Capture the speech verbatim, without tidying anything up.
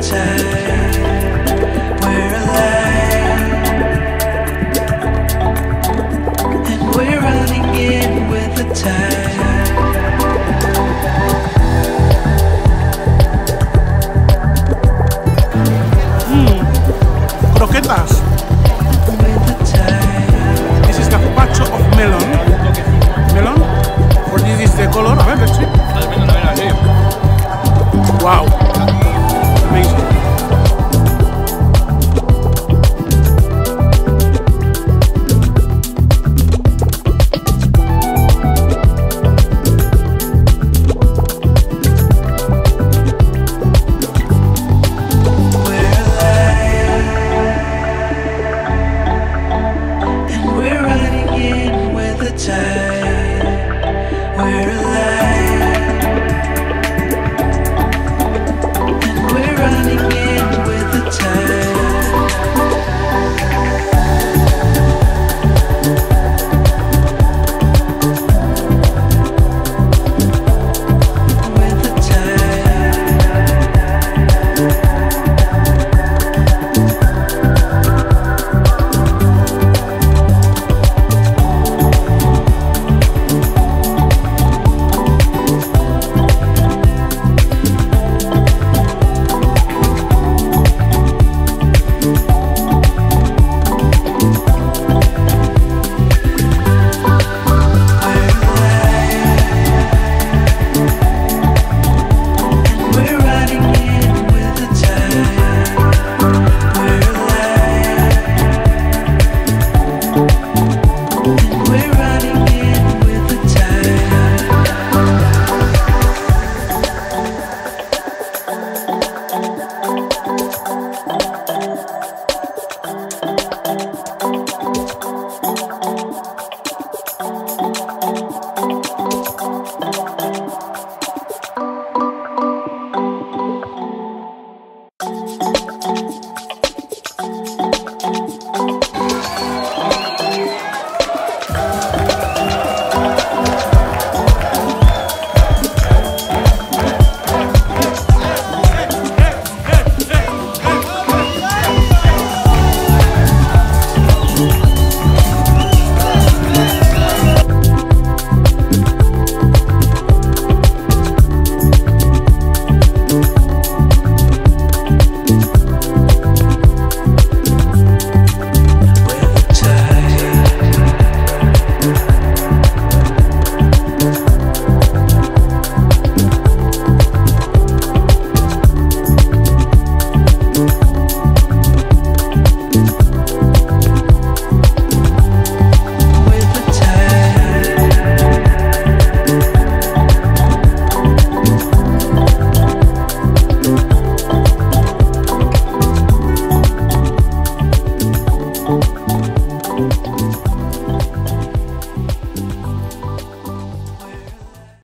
Time.